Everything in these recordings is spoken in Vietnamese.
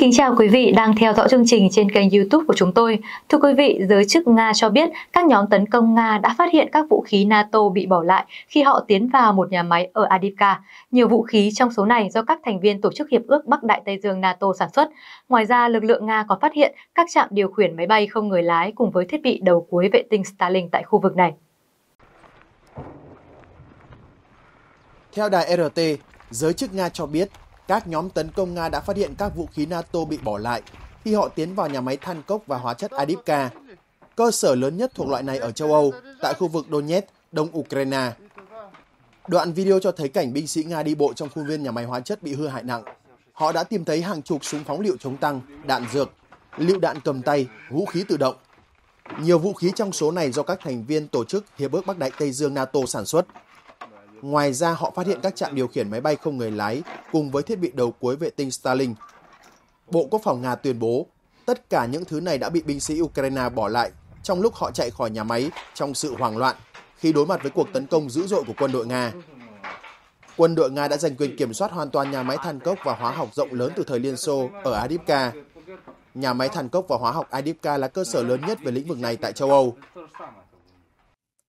kính chào quý vị đang theo dõi chương trình trên kênh YouTube của chúng tôi. Thưa quý vị, giới chức Nga cho biết các nhóm tấn công Nga đã phát hiện các vũ khí NATO bị bỏ lại khi họ tiến vào một nhà máy ở Avdiivka. Nhiều vũ khí trong số này do các thành viên Tổ chức Hiệp ước Bắc Đại Tây Dương NATO sản xuất. Ngoài ra, lực lượng Nga còn phát hiện các trạm điều khiển máy bay không người lái cùng với thiết bị đầu cuối vệ tinh Starlink tại khu vực này. Theo đài RT, giới chức Nga cho biết các nhóm tấn công Nga đã phát hiện các vũ khí NATO bị bỏ lại khi họ tiến vào nhà máy than cốc và hóa chất Avdiivka, cơ sở lớn nhất thuộc loại này ở châu Âu, tại khu vực Donetsk, đông Ukraine. Đoạn video cho thấy cảnh binh sĩ Nga đi bộ trong khuôn viên nhà máy hóa chất bị hư hại nặng. Họ đã tìm thấy hàng chục súng phóng lựu chống tăng, đạn dược, lựu đạn cầm tay, vũ khí tự động. Nhiều vũ khí trong số này do các thành viên Tổ chức Hiệp ước Bắc Đại Tây Dương NATO sản xuất. Ngoài ra, họ phát hiện các trạm điều khiển máy bay không người lái cùng với thiết bị đầu cuối vệ tinh Starlink. Bộ Quốc phòng Nga tuyên bố tất cả những thứ này đã bị binh sĩ Ukraine bỏ lại trong lúc họ chạy khỏi nhà máy trong sự hoảng loạn khi đối mặt với cuộc tấn công dữ dội của quân đội Nga. Quân đội Nga đã giành quyền kiểm soát hoàn toàn nhà máy than cốc và hóa học rộng lớn từ thời Liên Xô ở Avdiivka. Nhà máy than cốc và hóa học Avdiivka là cơ sở lớn nhất về lĩnh vực này tại châu Âu.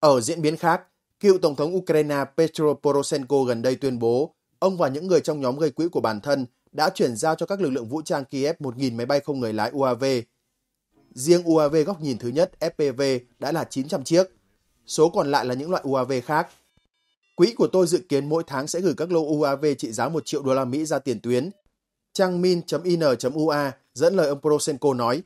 Ở diễn biến khác, cựu Tổng thống Ukraine Petro Poroshenko gần đây tuyên bố ông và những người trong nhóm gây quỹ của bản thân đã chuyển giao cho các lực lượng vũ trang Kiev 1.000 máy bay không người lái UAV. Riêng UAV góc nhìn thứ nhất FPV đã là 900 chiếc, số còn lại là những loại UAV khác. Quỹ của tôi dự kiến mỗi tháng sẽ gửi các lô UAV trị giá $1 triệu ra tiền tuyến. Trang min.in.ua dẫn lời ông Poroshenko nói.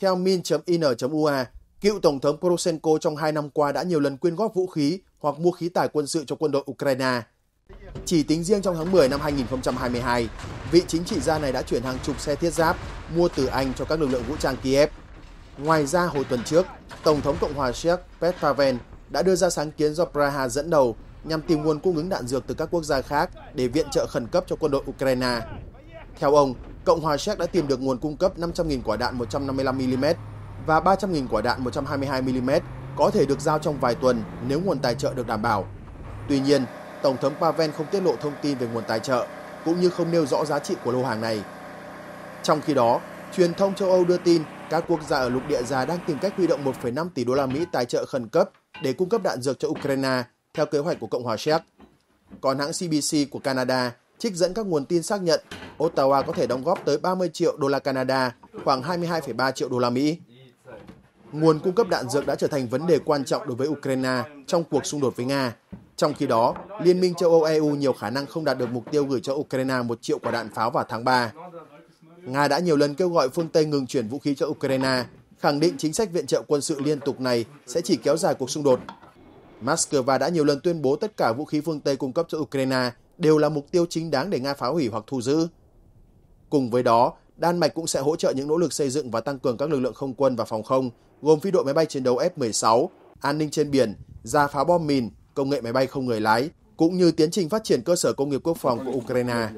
Theo min.in.ua, cựu Tổng thống Poroshenko trong 2 năm qua đã nhiều lần quyên góp vũ khí hoặc mua khí tài quân sự cho quân đội Ukraine. Chỉ tính riêng trong tháng 10 năm 2022, vị chính trị gia này đã chuyển hàng chục xe thiết giáp mua từ Anh cho các lực lượng vũ trang Kiev. Ngoài ra, hồi tuần trước, Tổng thống Cộng hòa Séc Petr Pavel đã đưa ra sáng kiến do Praha dẫn đầu nhằm tìm nguồn cung ứng đạn dược từ các quốc gia khác để viện trợ khẩn cấp cho quân đội Ukraine. Theo ông, Cộng hòa Séc đã tìm được nguồn cung cấp 500.000 quả đạn 155mm và 300.000 quả đạn 122mm có thể được giao trong vài tuần nếu nguồn tài trợ được đảm bảo. Tuy nhiên, Tổng thống Pavel không tiết lộ thông tin về nguồn tài trợ, cũng như không nêu rõ giá trị của lô hàng này. Trong khi đó, truyền thông châu Âu đưa tin các quốc gia ở lục địa già đang tìm cách huy động 1,5 tỷ đô la Mỹ tài trợ khẩn cấp để cung cấp đạn dược cho Ukraine theo kế hoạch của Cộng hòa Séc. Còn hãng CBC của Canada trích dẫn các nguồn tin xác nhận Ottawa có thể đóng góp tới 30 triệu đô la Canada, khoảng 22,3 triệu đô la Mỹ. Nguồn cung cấp đạn dược đã trở thành vấn đề quan trọng đối với Ukraine trong cuộc xung đột với Nga. Trong khi đó, Liên minh châu Âu-EU nhiều khả năng không đạt được mục tiêu gửi cho Ukraine 1 triệu quả đạn pháo vào tháng 3. Nga đã nhiều lần kêu gọi phương Tây ngừng chuyển vũ khí cho Ukraine, khẳng định chính sách viện trợ quân sự liên tục này sẽ chỉ kéo dài cuộc xung đột. Moscow đã nhiều lần tuyên bố tất cả vũ khí phương Tây cung cấp cho Ukraine đều là mục tiêu chính đáng để Nga phá hủy hoặc thu giữ. Cùng với đó, Đan Mạch cũng sẽ hỗ trợ những nỗ lực xây dựng và tăng cường các lực lượng không quân và phòng không, gồm phi đội máy bay chiến đấu F-16, an ninh trên biển, ra phá bom mìn, công nghệ máy bay không người lái, cũng như tiến trình phát triển cơ sở công nghiệp quốc phòng của Ukraine.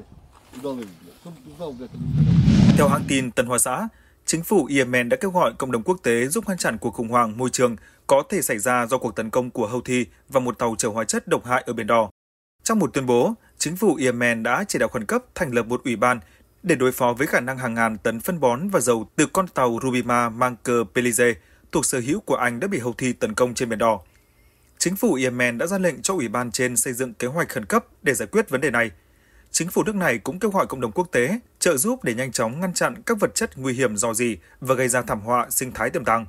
Theo hãng tin Tân Hoa Xã, chính phủ Yemen đã kêu gọi cộng đồng quốc tế giúp ngăn chặn cuộc khủng hoảng môi trường có thể xảy ra do cuộc tấn công của Houthi và một tàu chở hóa chất độc hại ở Biển Đỏ. Trong một tuyên bố, chính phủ Yemen đã chỉ đạo khẩn cấp thành lập một ủy ban để đối phó với khả năng hàng ngàn tấn phân bón và dầu từ con tàu Rubima mang cờ Belize thuộc sở hữu của Anh đã bị Houthi tấn công trên Biển Đỏ. Chính phủ Yemen đã ra lệnh cho ủy ban trên xây dựng kế hoạch khẩn cấp để giải quyết vấn đề này. Chính phủ nước này cũng kêu gọi cộng đồng quốc tế trợ giúp để nhanh chóng ngăn chặn các vật chất nguy hiểm rò rỉ và gây ra thảm họa sinh thái tiềm tàng.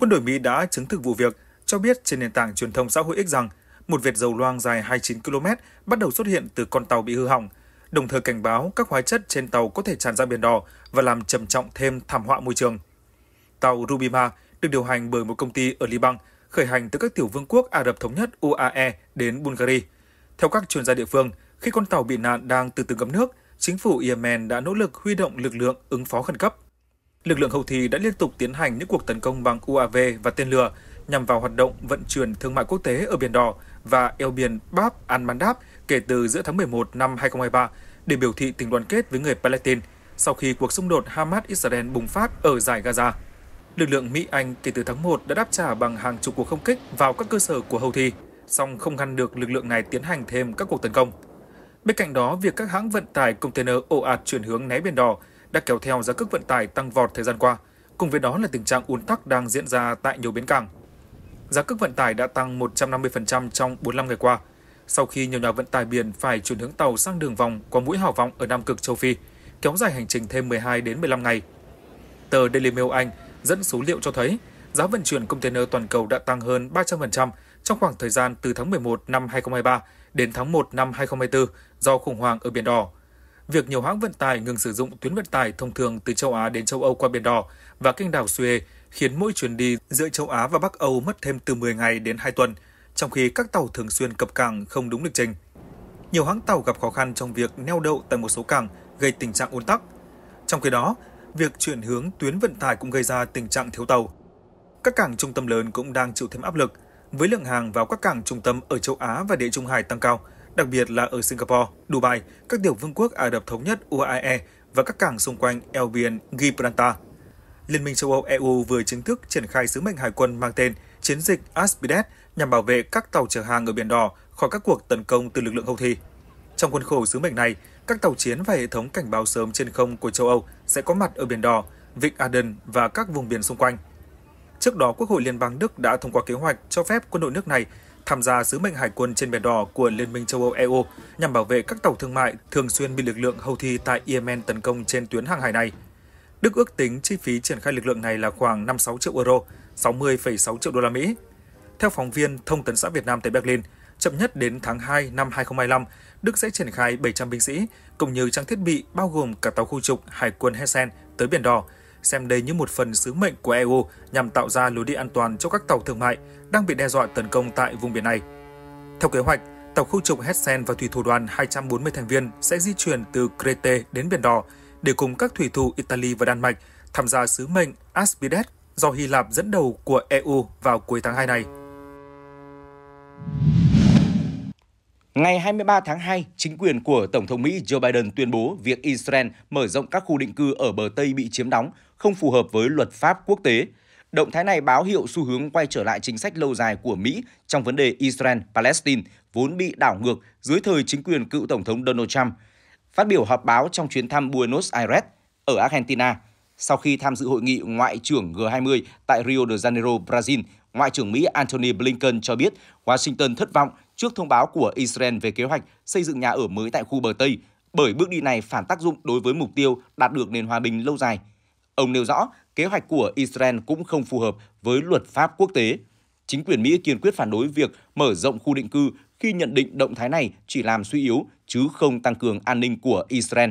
Quân đội Mỹ đã chứng thực vụ việc, cho biết trên nền tảng truyền thông xã hội X rằng một vệt dầu loang dài 29 km bắt đầu xuất hiện từ con tàu bị hư hỏng, đồng thời cảnh báo các hóa chất trên tàu có thể tràn ra Biển Đỏ và làm trầm trọng thêm thảm họa môi trường. Tàu Rubima được điều hành bởi một công ty ở Liban, khởi hành từ các tiểu vương quốc Ả Rập Thống Nhất UAE đến Bulgaria. Theo các chuyên gia địa phương, khi con tàu bị nạn đang từ từ ngấm nước, chính phủ Yemen đã nỗ lực huy động lực lượng ứng phó khẩn cấp. Lực lượng Houthi đã liên tục tiến hành những cuộc tấn công bằng UAV và tên lửa nhằm vào hoạt động vận chuyển thương mại quốc tế ở Biển Đỏ và eo biển Bab al-Mandab kể từ giữa tháng 11 năm 2023 để biểu thị tình đoàn kết với người Palestine sau khi cuộc xung đột Hamas-Israel bùng phát ở dải Gaza. Lực lượng Mỹ-Anh kể từ tháng 1 đã đáp trả bằng hàng chục cuộc không kích vào các cơ sở của Houthi, song không ngăn được lực lượng này tiến hành thêm các cuộc tấn công. Bên cạnh đó, việc các hãng vận tải container ồ ạt chuyển hướng né Biển Đỏ đã kéo theo giá cước vận tải tăng vọt thời gian qua, cùng với đó là tình trạng ùn tắc đang diễn ra tại nhiều bến cảng. Giá cước vận tải đã tăng 150% trong 45 ngày qua, sau khi nhiều nhà vận tải biển phải chuyển hướng tàu sang đường vòng qua mũi Hào Vọng ở Nam Cực châu Phi, kéo dài hành trình thêm 12 đến 15 ngày. Tờ Daily Mail Anh dẫn số liệu cho thấy giá vận chuyển container toàn cầu đã tăng hơn 300% trong khoảng thời gian từ tháng 11 năm 2023 đến tháng 1 năm 2024 do khủng hoảng ở Biển Đỏ. Việc nhiều hãng vận tải ngừng sử dụng tuyến vận tải thông thường từ châu Á đến châu Âu qua Biển Đỏ và kênh đảo Suez khiến mỗi chuyến đi giữa châu Á và Bắc Âu mất thêm từ 10 ngày đến 2 tuần, trong khi các tàu thường xuyên cập cảng không đúng lịch trình. Nhiều hãng tàu gặp khó khăn trong việc neo đậu tại một số cảng, gây tình trạng ùn tắc. Trong khi đó, việc chuyển hướng tuyến vận tải cũng gây ra tình trạng thiếu tàu. Các cảng trung tâm lớn cũng đang chịu thêm áp lực, với lượng hàng vào các cảng trung tâm ở châu Á và Địa Trung Hải tăng cao, đặc biệt là ở Singapore, Dubai, các tiểu vương quốc Ả Rập Thống Nhất UAE và các cảng xung quanh Albion, Gibraltar. Liên minh châu Âu EU vừa chính thức triển khai sứ mệnh hải quân mang tên Chiến dịch Aspides nhằm bảo vệ các tàu chở hàng ở Biển Đỏ khỏi các cuộc tấn công từ lực lượng Houthi. Trong khuôn khổ sứ mệnh này, các tàu chiến và hệ thống cảnh báo sớm trên không của châu Âu sẽ có mặt ở Biển Đỏ, Vịnh Aden và các vùng biển xung quanh. Trước đó, Quốc hội Liên bang Đức đã thông qua kế hoạch cho phép quân đội nước này tham gia sứ mệnh hải quân trên Biển Đỏ của Liên minh châu Âu EU nhằm bảo vệ các tàu thương mại thường xuyên bị lực lượng Houthi tại Yemen tấn công trên tuyến hàng hải này. Đức ước tính chi phí triển khai lực lượng này là khoảng 56 triệu euro, 60,6 triệu đô la Mỹ. Theo phóng viên Thông tấn xã Việt Nam tại Berlin, chậm nhất đến tháng 2 năm 2025, Đức sẽ triển khai 700 binh sĩ, cũng như trang thiết bị bao gồm cả tàu khu trục Hải quân Hessen tới Biển Đỏ, xem đây như một phần sứ mệnh của EU nhằm tạo ra lối đi an toàn cho các tàu thương mại đang bị đe dọa tấn công tại vùng biển này. Theo kế hoạch, tàu khu trục Hessen và thủy thủ đoàn 240 thành viên sẽ di chuyển từ Crete đến Biển Đỏ để cùng các thủy thủ Italy và Đan Mạch tham gia sứ mệnh Aspides do Hy Lạp dẫn đầu của EU vào cuối tháng 2 này. Ngày 23 tháng 2, chính quyền của Tổng thống Mỹ Joe Biden tuyên bố việc Israel mở rộng các khu định cư ở bờ Tây bị chiếm đóng không phù hợp với luật pháp quốc tế. Động thái này báo hiệu xu hướng quay trở lại chính sách lâu dài của Mỹ trong vấn đề Israel-Palestine, vốn bị đảo ngược dưới thời chính quyền cựu Tổng thống Donald Trump. Phát biểu họp báo trong chuyến thăm Buenos Aires ở Argentina, sau khi tham dự hội nghị Ngoại trưởng G20 tại Rio de Janeiro, Brazil, Ngoại trưởng Mỹ Antony Blinken cho biết Washington thất vọng trước thông báo của Israel về kế hoạch xây dựng nhà ở mới tại khu bờ Tây, bởi bước đi này phản tác dụng đối với mục tiêu đạt được nền hòa bình lâu dài. Ông nêu rõ, kế hoạch của Israel cũng không phù hợp với luật pháp quốc tế. Chính quyền Mỹ kiên quyết phản đối việc mở rộng khu định cư khi nhận định động thái này chỉ làm suy yếu chứ không tăng cường an ninh của Israel.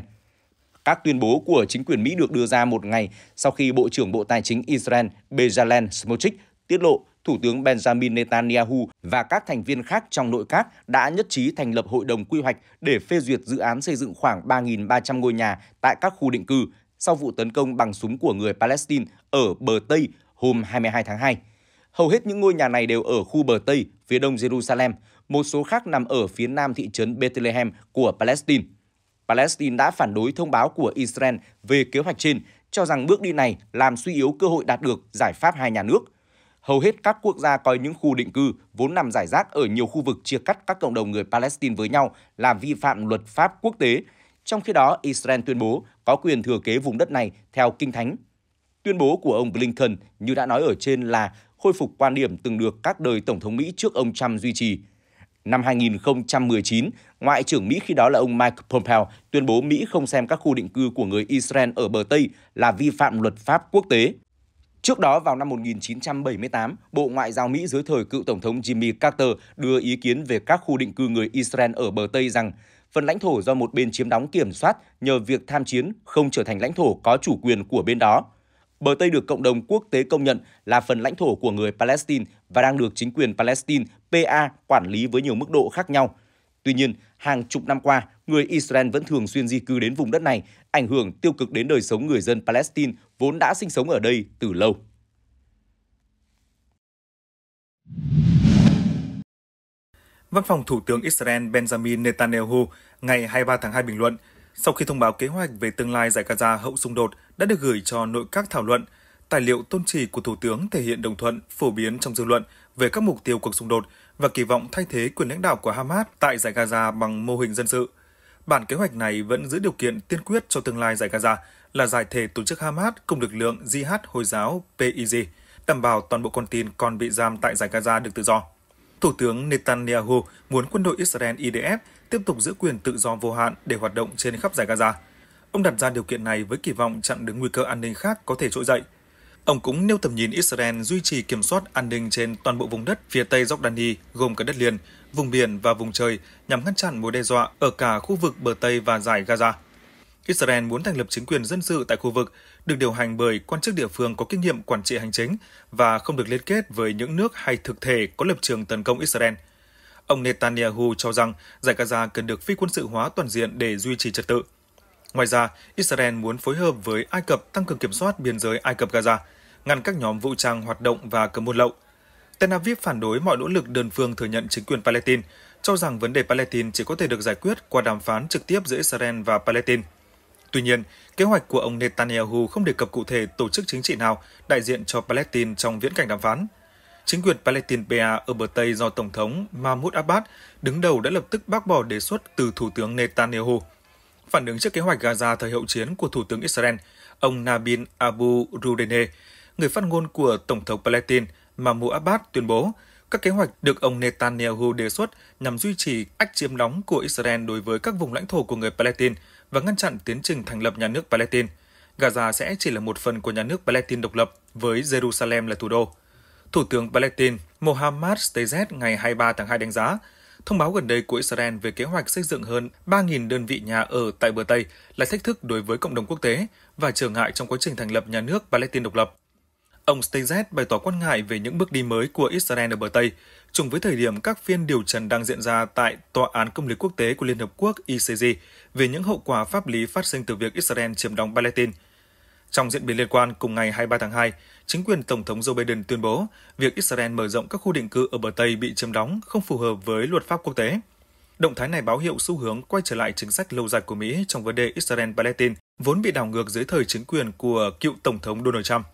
Các tuyên bố của chính quyền Mỹ được đưa ra một ngày sau khi Bộ trưởng Bộ Tài chính Israel Bezalel Smotrich tiết lộ Thủ tướng Benjamin Netanyahu và các thành viên khác trong nội các đã nhất trí thành lập Hội đồng Quy hoạch để phê duyệt dự án xây dựng khoảng 3.300 ngôi nhà tại các khu định cư sau vụ tấn công bằng súng của người Palestine ở bờ Tây hôm 22 tháng 2. Hầu hết những ngôi nhà này đều ở khu bờ Tây, phía đông Jerusalem, một số khác nằm ở phía nam thị trấn Bethlehem của Palestine. Palestine đã phản đối thông báo của Israel về kế hoạch trên, cho rằng bước đi này làm suy yếu cơ hội đạt được giải pháp hai nhà nước. Hầu hết các quốc gia coi những khu định cư vốn nằm rải rác ở nhiều khu vực chia cắt các cộng đồng người Palestine với nhau là vi phạm luật pháp quốc tế. Trong khi đó, Israel tuyên bố có quyền thừa kế vùng đất này theo Kinh Thánh. Tuyên bố của ông Blinken, như đã nói ở trên, là khôi phục quan điểm từng được các đời Tổng thống Mỹ trước ông Trump duy trì. Năm 2019, Ngoại trưởng Mỹ khi đó là ông Mike Pompeo tuyên bố Mỹ không xem các khu định cư của người Israel ở bờ Tây là vi phạm luật pháp quốc tế. Trước đó, vào năm 1978, Bộ Ngoại giao Mỹ dưới thời cựu Tổng thống Jimmy Carter đưa ý kiến về các khu định cư người Israel ở bờ Tây rằng phần lãnh thổ do một bên chiếm đóng kiểm soát nhờ việc tham chiến không trở thành lãnh thổ có chủ quyền của bên đó. Bờ Tây được cộng đồng quốc tế công nhận là phần lãnh thổ của người Palestine và đang được chính quyền Palestine PA quản lý với nhiều mức độ khác nhau. Tuy nhiên, hàng chục năm qua, người Israel vẫn thường xuyên di cư đến vùng đất này, ảnh hưởng tiêu cực đến đời sống người dân Palestine vốn đã sinh sống ở đây từ lâu. Văn phòng Thủ tướng Israel Benjamin Netanyahu ngày 23 tháng 2 bình luận, sau khi thông báo kế hoạch về tương lai giải Gaza hậu xung đột đã được gửi cho nội các thảo luận, tài liệu tôn chỉ của Thủ tướng thể hiện đồng thuận phổ biến trong dư luận về các mục tiêu cuộc xung đột và kỳ vọng thay thế quyền lãnh đạo của Hamas tại Dải Gaza bằng mô hình dân sự. Bản kế hoạch này vẫn giữ điều kiện tiên quyết cho tương lai Dải Gaza là giải thể tổ chức Hamas cùng lực lượng Jihad Hồi giáo PIJ, đảm bảo toàn bộ con tin còn bị giam tại Dải Gaza được tự do. Thủ tướng Netanyahu muốn quân đội Israel IDF tiếp tục giữ quyền tự do vô hạn để hoạt động trên khắp Dải Gaza. Ông đặt ra điều kiện này với kỳ vọng chặn đứng nguy cơ an ninh khác có thể trỗi dậy. Ông cũng nêu tầm nhìn Israel duy trì kiểm soát an ninh trên toàn bộ vùng đất phía Tây Jordani, gồm cả đất liền, vùng biển và vùng trời, nhằm ngăn chặn mối đe dọa ở cả khu vực bờ Tây và Dải Gaza. Israel muốn thành lập chính quyền dân sự tại khu vực, được điều hành bởi quan chức địa phương có kinh nghiệm quản trị hành chính và không được liên kết với những nước hay thực thể có lập trường tấn công Israel. Ông Netanyahu cho rằng Dải Gaza cần được phi quân sự hóa toàn diện để duy trì trật tự. Ngoài ra, Israel muốn phối hợp với Ai Cập tăng cường kiểm soát biên giới Ai Cập Gaza, ngăn các nhóm vũ trang hoạt động và cấm buôn lậu. Tel Aviv phản đối mọi nỗ lực đơn phương thừa nhận chính quyền Palestine, cho rằng vấn đề Palestine chỉ có thể được giải quyết qua đàm phán trực tiếp giữa Israel và Palestine. Tuy nhiên, kế hoạch của ông Netanyahu không đề cập cụ thể tổ chức chính trị nào đại diện cho Palestine trong viễn cảnh đàm phán. Chính quyền Palestine PA ở bờ Tây do Tổng thống Mahmoud Abbas đứng đầu đã lập tức bác bỏ đề xuất từ Thủ tướng Netanyahu. Phản ứng trước kế hoạch Gaza thời hậu chiến của Thủ tướng Israel, ông Nabin Abu Rudene, người phát ngôn của Tổng thống Palestine Mahmoud Abbas tuyên bố các kế hoạch được ông Netanyahu đề xuất nhằm duy trì ách chiếm đóng của Israel đối với các vùng lãnh thổ của người Palestine và ngăn chặn tiến trình thành lập nhà nước Palestine. Gaza sẽ chỉ là một phần của nhà nước Palestine độc lập với Jerusalem là thủ đô. Thủ tướng Palestine Mohammad Shtayyeh ngày 23 tháng 2 đánh giá thông báo gần đây của Israel về kế hoạch xây dựng hơn 3.000 đơn vị nhà ở tại bờ Tây là thách thức đối với cộng đồng quốc tế và trở ngại trong quá trình thành lập nhà nước Palestine độc lập. Ông Shtayyeh bày tỏ quan ngại về những bước đi mới của Israel ở bờ Tây, trùng với thời điểm các phiên điều trần đang diễn ra tại Tòa án Công lý Quốc tế của Liên Hợp Quốc ICJ về những hậu quả pháp lý phát sinh từ việc Israel chiếm đóng Palestine. Trong diễn biến liên quan, cùng ngày 23 tháng 2, chính quyền Tổng thống Joe Biden tuyên bố việc Israel mở rộng các khu định cư ở bờ Tây bị chiếm đóng không phù hợp với luật pháp quốc tế. Động thái này báo hiệu xu hướng quay trở lại chính sách lâu dài của Mỹ trong vấn đề Israel-Palestine, vốn bị đảo ngược dưới thời chính quyền của cựu Tổng thống Donald Trump.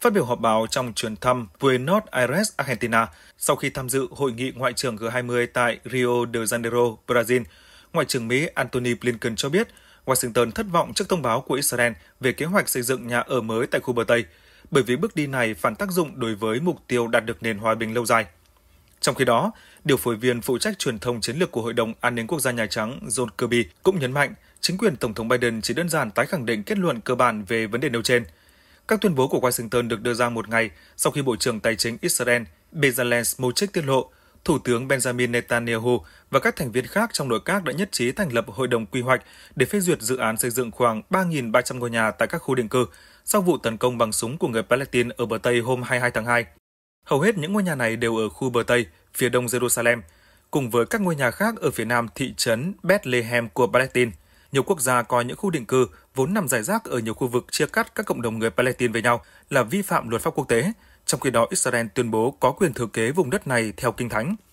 Phát biểu họp báo trong chuyến thăm Buenos Aires, Argentina, sau khi tham dự hội nghị Ngoại trưởng G20 tại Rio de Janeiro, Brazil, Ngoại trưởng Mỹ Antony Blinken cho biết Washington thất vọng trước thông báo của Israel về kế hoạch xây dựng nhà ở mới tại khu bờ Tây, bởi vì bước đi này phản tác dụng đối với mục tiêu đạt được nền hòa bình lâu dài. Trong khi đó, điều phối viên phụ trách truyền thông chiến lược của Hội đồng An ninh Quốc gia Nhà Trắng John Kirby cũng nhấn mạnh chính quyền Tổng thống Biden chỉ đơn giản tái khẳng định kết luận cơ bản về vấn đề nêu trên. Các tuyên bố của Washington được đưa ra một ngày sau khi Bộ trưởng Tài chính Israel Bezalel Smotrich tiết lộ Thủ tướng Benjamin Netanyahu và các thành viên khác trong nội các đã nhất trí thành lập Hội đồng Quy hoạch để phê duyệt dự án xây dựng khoảng 3.300 ngôi nhà tại các khu định cư sau vụ tấn công bằng súng của người Palestine ở bờ Tây hôm 22 tháng 2. Hầu hết những ngôi nhà này đều ở khu bờ Tây, phía đông Jerusalem, cùng với các ngôi nhà khác ở phía nam thị trấn Bethlehem của Palestine. Nhiều quốc gia coi những khu định cư vốn nằm rải rác ở nhiều khu vực chia cắt các cộng đồng người Palestine với nhau là vi phạm luật pháp quốc tế, trong khi đó Israel tuyên bố có quyền thừa kế vùng đất này theo Kinh Thánh.